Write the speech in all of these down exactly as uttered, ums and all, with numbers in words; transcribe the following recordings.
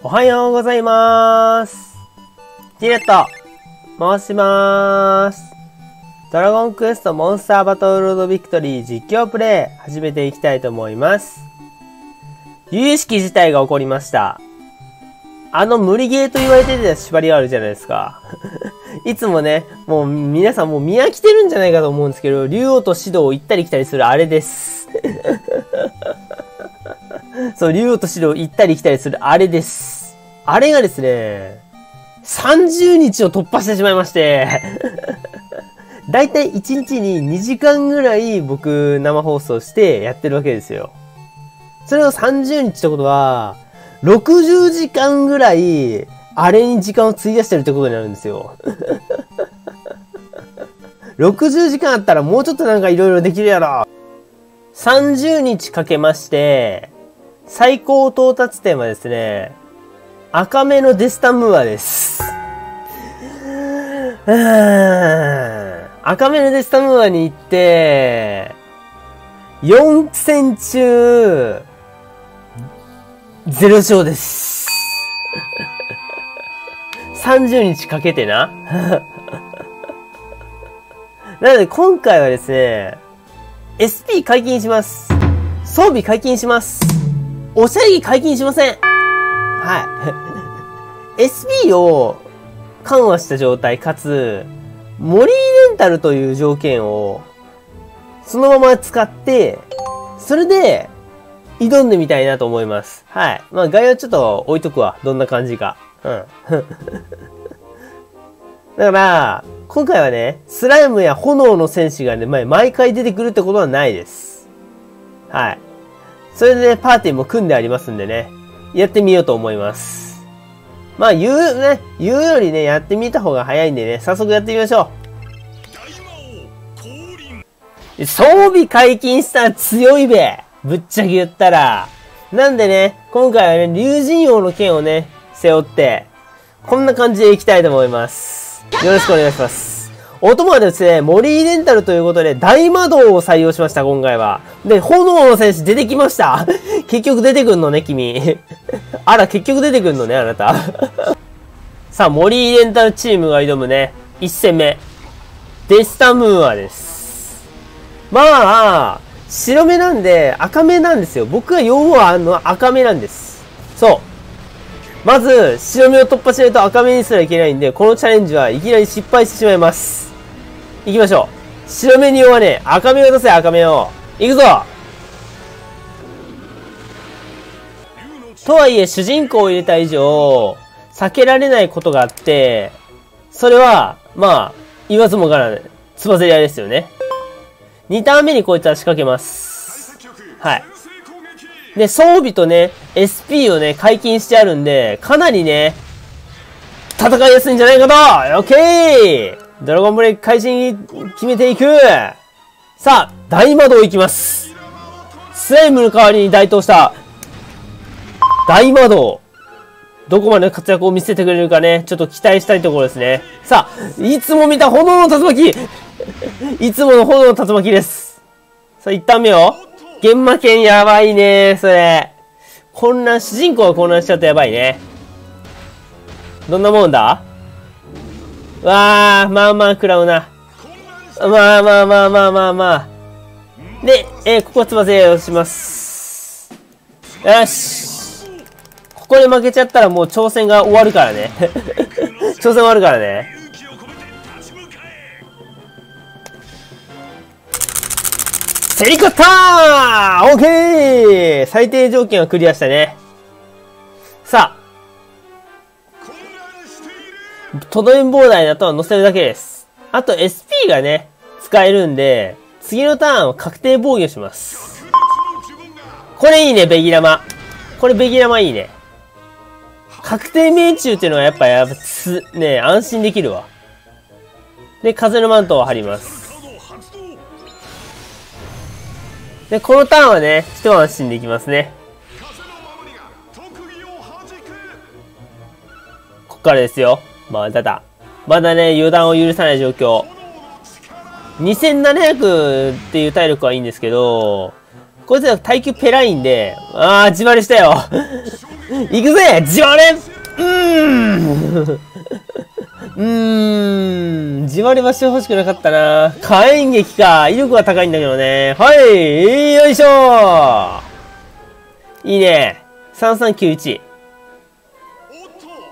おはようございまーす。ティレット申しまーす。ドラゴンクエストモンスターバトルロードビクトリー実況プレイ始めていきたいと思います。由々しき事態が起こりました。あの無理ゲーと言われてた縛りがあるじゃないですか。いつもね、もう皆さんもう見飽きてるんじゃないかと思うんですけど、竜王とシドウを行ったり来たりするあれです。そう、竜王とシドウを行ったり来たりするあれです。あれがですね、さんじゅうにちを突破してしまいまして、だいたいいちにちににじかんぐらい僕生放送してやってるわけですよ。それをさんじゅうにちってことは、ろくじゅうじかんぐらい、あれに時間を費やしてるってことになるんですよ。ろくじゅうじかんあったらもうちょっとなんか色々できるやろ。さんじゅうにちかけまして、最高到達点はですね、赤目のデスタムーアです。うーん。赤目のデスタムーアに行って、よん戦中、ゼロ勝です。さんじゅうにちかけてな。なので今回はですね、エスピー 解禁します。装備解禁します。おしゃれ着解禁しません。はい。エスピー を緩和した状態、かつ、森レンタルという条件を、そのまま使って、それで、挑んでみたいなと思います。はい。まあ、概要ちょっと置いとくわ。どんな感じか。うん。だから、今回はね、スライムや炎の戦士がね、毎回出てくるってことはないです。はい。それでね、パーティーも組んでありますんでね、やってみようと思います。まあ、言う、ね、言うよりね、やってみた方が早いんでね、早速やってみましょう。装備解禁したら強いべ。ぶっちゃけ言ったら。なんでね、今回はね、竜神王の剣をね、背負って、こんな感じでいきたいと思います。よろしくお願いします。お供はですね、森レンタルということで、大魔導を採用しました、今回は。で、炎の戦士出てきました。結局出てくんのね、君。あら、結局出てくんのね、あなた。さあ、森レンタルチームが挑むね、いち戦目。デスタムーアです。まあ、白目なんで、赤目なんですよ。僕が要はあの赤目なんです。そう。まず、白目を突破しないと赤目にすらいけないんで、このチャレンジはいきなり失敗してしまいます。行きましょう。白目に弱ね、赤目を出せ、赤目を。行くぞとはいえ、主人公を入れた以上、避けられないことがあって、それは、まあ、言わずもがな、つばぜり合いですよね。にターン目にこいつは仕掛けます。はい。で、装備とね、エスピー をね、解禁してあるんで、かなりね、戦いやすいんじゃないかと。オッケードラゴンブレイク開始に決めていく。さあ、大魔導いきます。スライムの代わりに台頭した、大魔導。どこまで活躍を見せてくれるかね、ちょっと期待したいところですね。さあ、いつも見た炎の竜巻いつもの炎の竜巻です。さあ、一旦目よ。現魔剣やばいね、それ。混乱、主人公が混乱しちゃうとやばいね。どんなもんだ?わー、まあまあ食らうな。まあまあまあまあまあまあ。で、えー、ここはつばぜをします。よし。ここで負けちゃったらもう挑戦が終わるからね。挑戦終わるからね。セリカッター!オッケー!最低条件はクリアしたね。さあ。とどめ放題だとは乗せるだけです。あと エスピー がね、使えるんで、次のターンは確定防御します。これいいね、ベギラマ。これベギラマいいね。確定命中っていうのがやっぱ、やっぱつ、ね、安心できるわ。で、風のマントを張ります。で、このターンはね、一安心できますね。こっからですよ。まだだ。まだね、予断を許さない状況。にせんななひゃくっていう体力はいいんですけど、こいつら耐久ペラインで、ああ、自まれしたよ。行くぜ自まれ、うーんうーん、自まれはしてほしくなかったな。火炎撃か。威力は高いんだけどね。はい、よいしょー。いいね。さんさんきゅういち。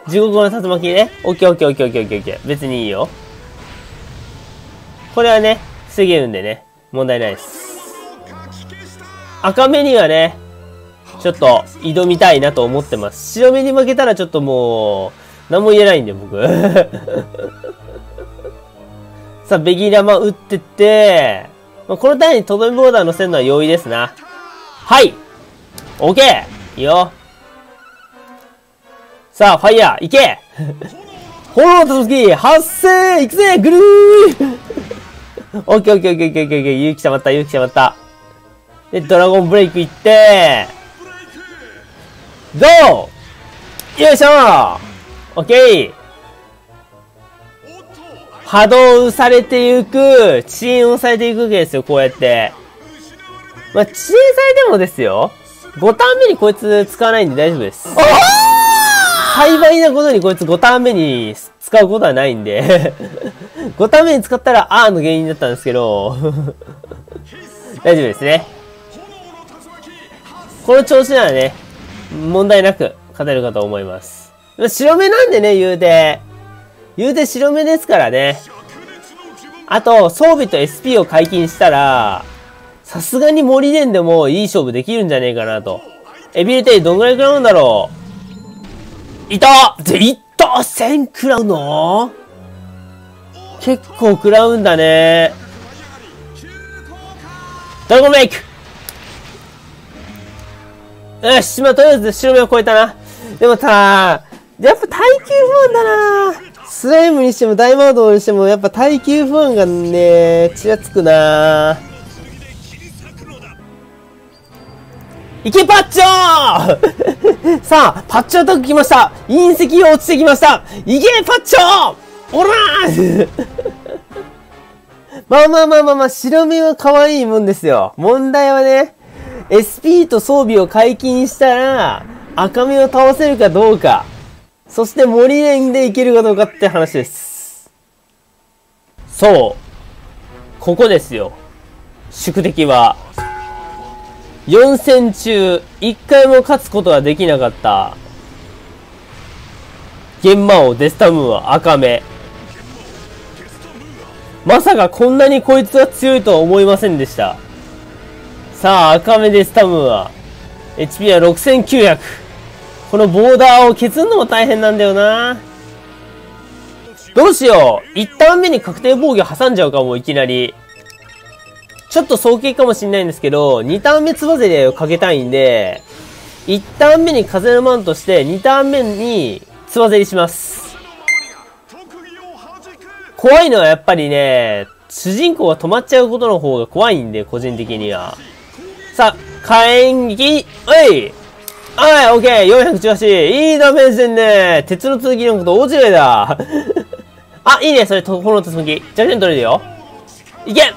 地獄の竜巻ね。オッケーオッケーオッケーオッケーオッケーオッケー。別にいいよ。これはね、防げるんでね。問題ないです。赤目にはね、ちょっと挑みたいなと思ってます。白目に負けたらちょっともう、何も言えないんで、僕。さあ、ベギー玉打ってって、まあ、このターンにとどめボーダー乗せるのは容易ですな。はい。オッケーいいよ。さあ、ファイヤーいけ炎の竜巻発生いくぜぐるーオッケーオッケーオッケーオッケーオッケー。勇気たまった、勇気たまった。で、ドラゴンブレイクいって、ゴーよいしょーオッケー波動されていく、遅延をされていくわけですよ、こうやって。まあ、遅延されてもですよ、ごターン目にこいつ使わないんで大丈夫です。幸いなことにこいつごターン目に使うことはないんで、ごターン目に使ったらあーの原因だったんですけど、大丈夫ですね。この調子ならね、問題なく勝てるかと思います。白目なんでね、言うて。言うて白目ですからね。あと、装備と エスピー を解禁したら、さすがに森連でもいい勝負できるんじゃねえかなと。エビリティどんぐらい食らうんだろう。いたいった !せん 食らうの結構食らうんだね。ドラゴンメイクよし、まあ、とりあえず白目を超えたな。でもさ、やっぱ耐久不安だなぁ。スライムにしても大魔導にしてもやっぱ耐久不安がね、ちらつくなぁ。いけパッチョーさあ、パッチョアタック来ました。隕石が落ちてきました。いけパッチョーおらーまあまあまあまあまあ、白目は可愛いもんですよ。問題はね、エスピー と装備を解禁したら、赤目を倒せるかどうか。そして森連でいけるかどうかって話です。そう。ここですよ。宿敵は。よん戦中、いっかいも勝つことができなかった。幻魔王デスタムーア赤目。まさかこんなにこいつが強いとは思いませんでした。さあ、赤目デスタムーア。エイチピー はろくせんきゅうひゃく。このボーダーを削るのも大変なんだよな。どうしよう。いちターン目に確定防御挟んじゃうかも、いきなり。ちょっと早計かもしれないんですけど、にターン目つばぜりをかけたいんで、いちターン目に風のマントして、にターン目につばぜりします。怖いのはやっぱりね、主人公が止まっちゃうことの方が怖いんで、個人的には。さあ、火炎撃おいはい、オッケー !よんひゃくじゅうはち! いいダメージでんね鉄の続きのこと大違いだあ、いいねそれ、炎の竜巻。弱点取れるよ。いけ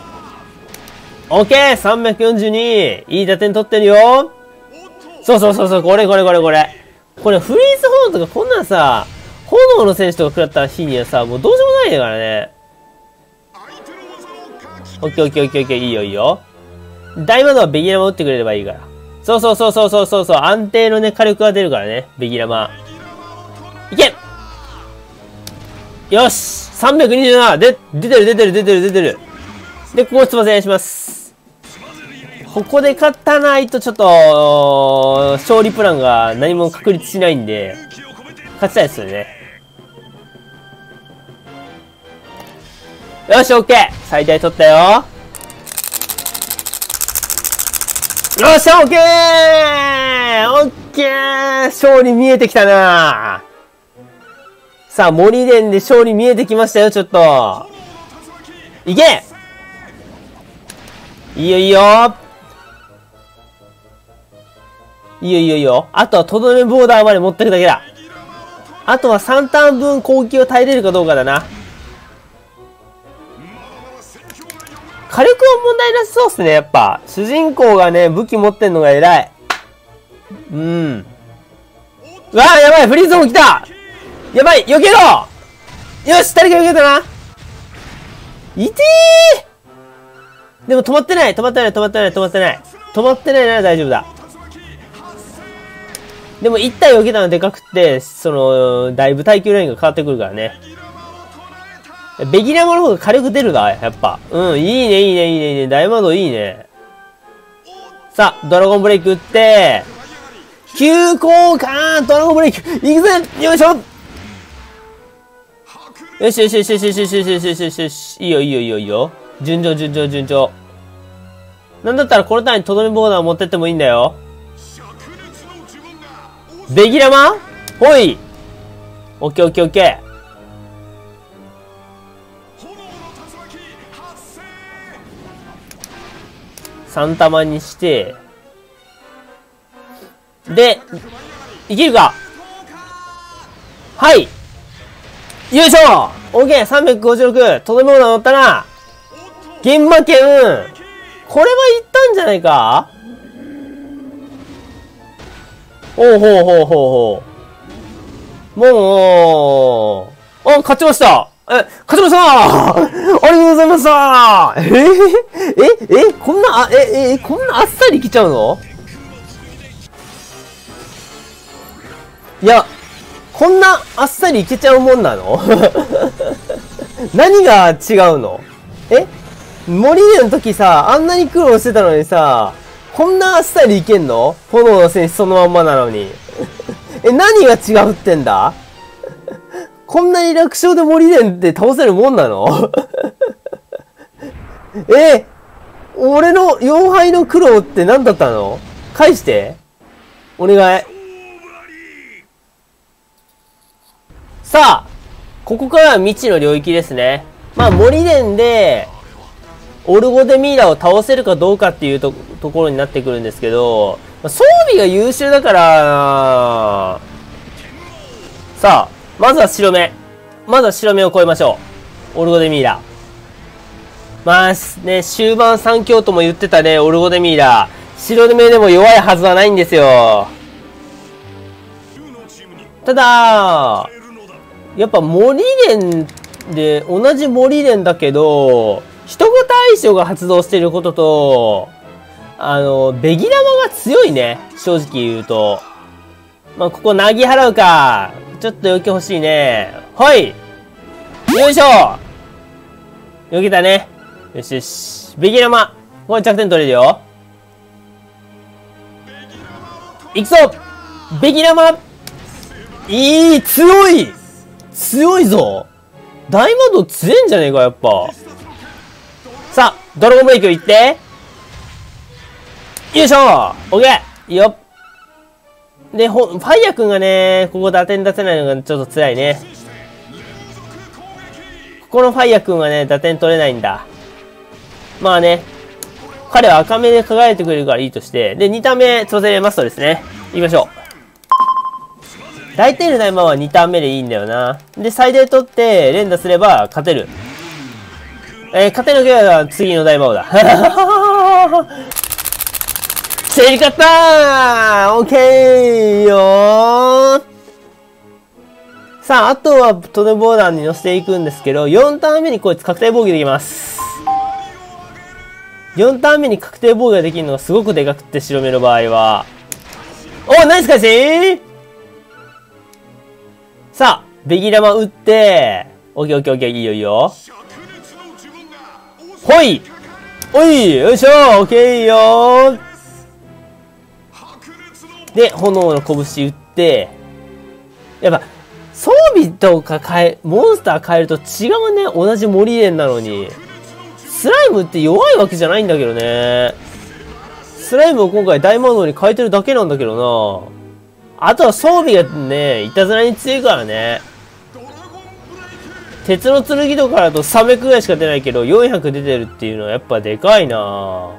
オッケー !さんびゃくよんじゅうに! いい打点取ってるよそうそうそうそう、これこれこれこれ。これフリーズ炎とかこんなんさ、炎の選手とか食らった日にはさ、もうどうしようもないからね。オッケーオッケーオッケーオッケー、いいよいいよ。大魔導はベギラマ打ってくれればいいから。そうそうそうそうそうそうそう。安定のね、火力が出るからね。ベギラマ。いけよし !さんびゃくにじゅうなな! で、出てる出てる出てる出てる。で、ここをつばぜりします。ここで勝たないとちょっと、勝利プランが何も確立しないんで、勝ちたいですよね。よし、オッケー最大取ったよよっしゃ、オッケーオッケー勝利見えてきたなさあ、森連で勝利見えてきましたよ、ちょっと。いけいいよいいよいいよいいよいいよ。あとはとどめボーダーまで持ってくだけだ。あとはさんターン分攻撃を耐えれるかどうかだな。火力は問題なさそうっすね、やっぱ。主人公がね、武器持ってんのが偉い。うん。うわー、やばい、フリーゾーン来た！やばい、避けろ！よし、誰か避けたな！いてー！でも止まってない、止まってない、止まってない、止まってない。止まってないなら大丈夫だ。でもいち体避けたのでかくって、その、だいぶ耐久ラインが変わってくるからね。ベギラマの方が火力出るな、やっぱ。うん、いいね、いいね、いいね、いいね。大魔導いいね。さあ、ドラゴンブレイク打って、急降下ドラゴンブレイク行くぜよいしょよしよしよしよしよしよしよしよしよしよし。いいよ、いいよ、いいよ、いいよ。順調、順調、順調。なんだったらこのターンにとどめボーナー持ってってもいいんだよ。ベギラマほいオッケーオッケーオッケー。さん玉にして、で、いけるかはいよいしょ !OK! さんびゃくごじゅうろく! とどめもの乗ったな現場券これはいったんじゃないかおうほうほうほうほう。もう、あ、勝ちましたえ、勝ちましたーありがとうございましたーえええこんな、あ、え、え、こんなあっさり来ちゃうのいや、こんなあっさりいけちゃうもんなの何が違うのえ森根の時さ、あんなに苦労してたのにさ、こんなあっさりいけんの炎の戦士そのまんまなのに。え、何が違うってんだこんなに楽勝で森伝って倒せるもんなのえ俺のよん敗の苦労って何だったの返してお願いさあここからは未知の領域ですねまあ森伝でオルゴデミーラを倒せるかどうかっていう と, ところになってくるんですけど装備が優秀だからさあまずは白目。まずは白目を超えましょう。オルゴデミーラ。まあね、終盤三強とも言ってたね、オルゴデミーラ。白目でも弱いはずはないんですよ。ただ、やっぱ森連で、同じ森連だけど、人型相性が発動していることと、あの、ベギラマが強いね。正直言うと。まあ、ここ、なぎ払うか。ちょっと避け欲しいね。はいよいしょ避けたね。よしよし。ベギラマ。これ着点取れるよ。いくぞベギラマいい強い強いぞ大魔導強えんじゃねえか、やっぱ。さあ、ドラゴンブレイクいって。よいしょオッケーよっで、ファイヤー君がね、ここ打点出せないのがちょっと辛いね。ここのファイヤー君はね、打点取れないんだ。まあね、彼は赤目で輝いてくれるからいいとして、で、にターン目、調整マストですね。行きましょう。大体の大魔はにターン目でいいんだよな。で、最大取って、連打すれば勝てる。えー、勝てなければ次の大魔王だ。セリカッターオッケーよーさあ、あとはトネボーダーに乗せていくんですけど、よんターン目にこいつ確定防御できます。よんターン目に確定防御ができるのがすごくでかくって、白目の場合は。おナイス返しさあ、ベギラマ打って、オッケーオッケーオッケー、いいよいいよ。ほいおいよいしょオッケーよーで、炎の拳打って、やっぱ、装備とか変え、モンスター変えると違うね。同じ森連なのに。スライムって弱いわけじゃないんだけどね。スライムを今回大魔導に変えてるだけなんだけどな。あとは装備がね、いたずらに強いからね。鉄の剣とかだとさんびゃくぐらいしか出ないけど、よんひゃく出てるっていうのはやっぱでかいな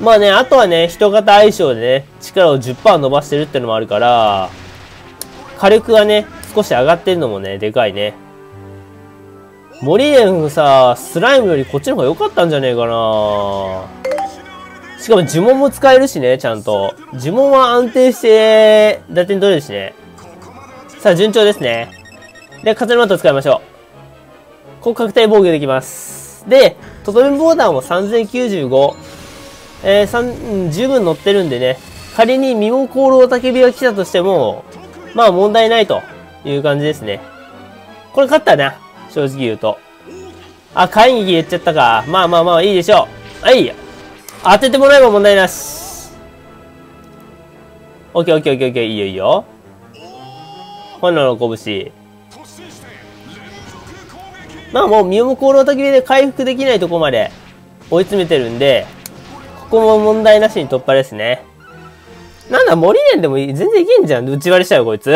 まあね、あとはね、人型相性でね、力を じゅっパーセント 伸ばしてるってのもあるから、火力がね、少し上がってるのもね、でかいね。モリエフさ、スライムよりこっちの方が良かったんじゃねえかな。しかも呪文も使えるしね、ちゃんと。呪文は安定して打点取れるしね。さあ、順調ですね。で、風のマット使いましょう。ここ確定防御できます。で、トトメボーダーもさんぜんきゅうじゅうご。えー、さん、十分乗ってるんでね、仮にミモコールオタケビが来たとしても、まあ問題ないという感じですね。これ勝ったな。正直言うと。あ、会議言っちゃったか。まあまあまあ、いいでしょう。はい。当ててもらえば問題なし。オッケーオッケーオッケーオッケー。いいよいいよ。炎の拳。まあもう、ミモコールオタケビで回復できないとこまで追い詰めてるんで、ここも問題なしに突破ですね。なんだ、森園でも全然いけんじゃん。打ち割りしたよ、こいつ。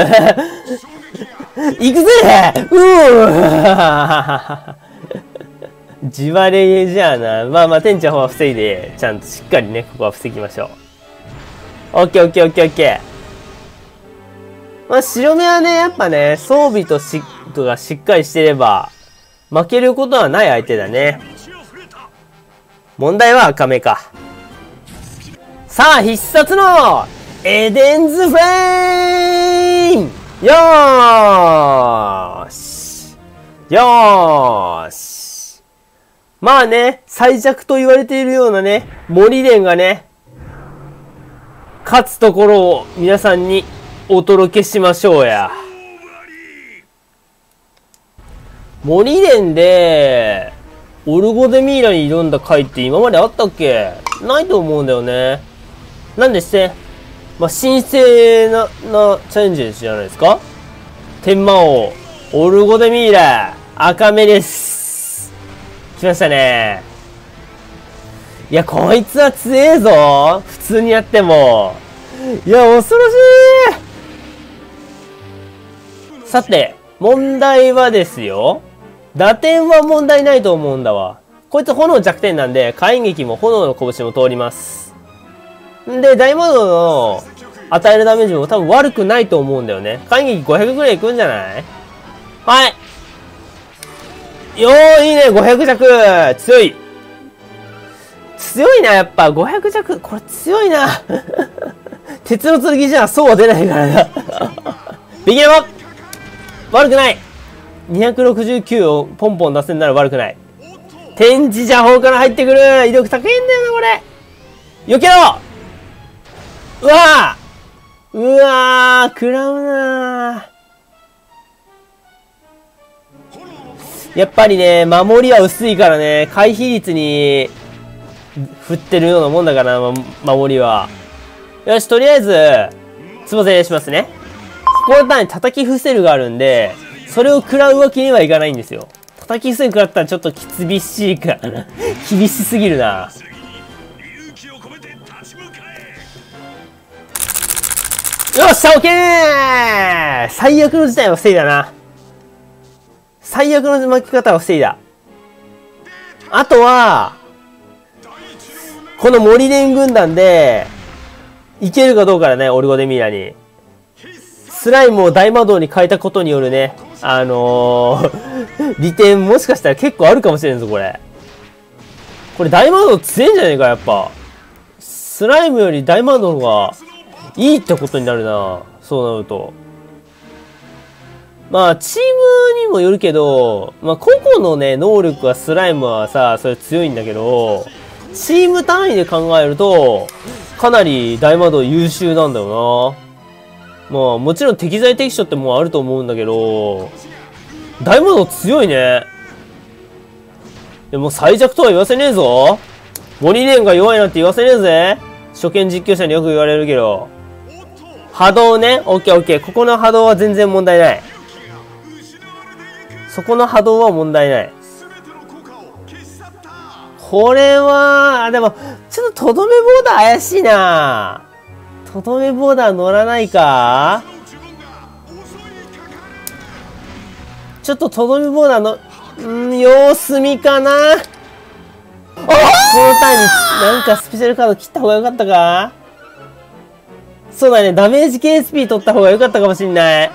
行くぜーうー地割れじゃあな。まあまあ、天地の方は防いで、ちゃんとしっかりね、ここは防ぎましょう。オッケーオッケーオッケーオッケー。まあ、白目はね、やっぱね、装備とし、とがしっかりしてれば、負けることはない相手だね。問題は赤目か。さあ、必殺のエデンズフレームよーしよーし。まあね、最弱と言われているようなね、森連がね、勝つところを皆さんにお届けしましょうや。森連で、オルゴデミーラに挑んだ回って今まであったっけ？ないと思うんだよね。なんでして、まあ、神聖な、な、チャレンジじゃないですか？天魔王、オルゴデミーラ、赤目です。来ましたね。いや、こいつは強えぞ。普通にやっても。いや、恐ろしい。さて、問題はですよ。打点は問題ないと思うんだわ。こいつ炎弱点なんで、火炎撃も炎の拳も通ります。んで、大魔王の与えるダメージも多分悪くないと思うんだよね。火炎撃ごひゃくくらいいくんじゃない？はい。よー、いいね、ごひゃく弱。強い。強いな、やっぱ。ごひゃく弱。これ強いな。鉄の剣じゃそうは出ないからな。ビギナーは悪くない。にひゃくろくじゅうきゅうをポンポン出せんなら悪くない。天地邪法から入ってくる。威力高いんだよな、これ。避けろ！うわぁ！うわぁ！食らうなぁ。やっぱりね、守りは薄いからね、回避率に振ってるようなもんだから、ま、守りは。よし、とりあえず、つばぜしますね。ここの単位叩き伏せるがあるんで、それを食らうわけにはいかないんですよ。叩き伏せに食らったらちょっときつびしいかな。厳しすぎるな。よっしゃ、オッケー！最悪の事態は防いだな。最悪の巻き方は防いだ。あとは、この森連軍団で、いけるかどうかだね、オルゴデミーラに。スライムを大魔導に変えたことによるね、あのー、利点もしかしたら結構あるかもしれんぞ、これ。これ大魔導強いんじゃねえか、やっぱ。スライムより大魔導がいいってことになるな、そうなると。まあ、チームにもよるけど、まあ、個々のね、能力はスライムはさ、それ強いんだけど、チーム単位で考えると、かなり大魔導優秀なんだよな。まあ、もちろん適材適所ってもうあると思うんだけど、大魔導強いね。でも最弱とは言わせねえぞ。森レーンが弱いなんて言わせねえぜ。初見実況者によく言われるけど。波動ね。オッケーオッケー。ここの波動は全然問題ない。そこの波動は問題ない。これは、あ、でも、ちょっととどめボーダー怪しいな。とどめボーダー乗らないか？ちょっととどめボーダーの、ん、様子見かな？あこのタイミング、なんかスペシャルカード切った方が良かったか？そうだね、ダメージ ケーエスピー 取った方が良かったかもしんない。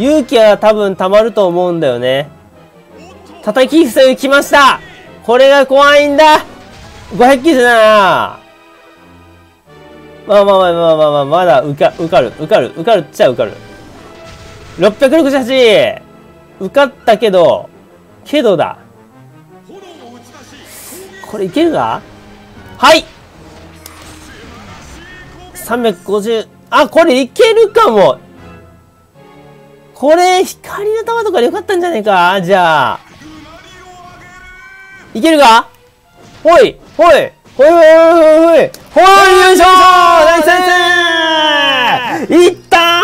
勇気は多分溜まると思うんだよね。叩き伏せ来ました。これが怖いんだ。ごひゃくキルじゃないな。まあまあまあまあまあまあ、まだ受か、受かる、受かる、受かるっちゃ受かる。ろっぴゃくろくじゅうはち! 受かったけど、けどだ。これいけるか？はい！ さんびゃくごじゅう、あ、これいけるかも。これ、光の玉とかでよかったんじゃねえか？じゃあ。いけるか？ほいほいほいほいほいほいほいほいよいしょー、ナイスナイス、いった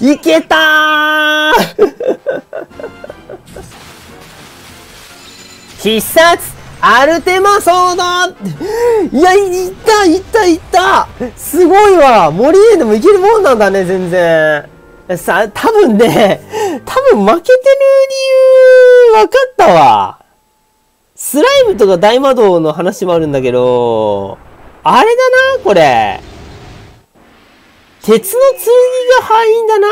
ーいけたー必殺アルテマソード。いや、いったいったいった、すごいわ。森へでもいけるもんなんだね、全然。さあ、多分ね、多分負けてる理由分かったわ。スライムとか大魔導の話もあるんだけど、あれだな、これ。鉄の剣が敗因だな。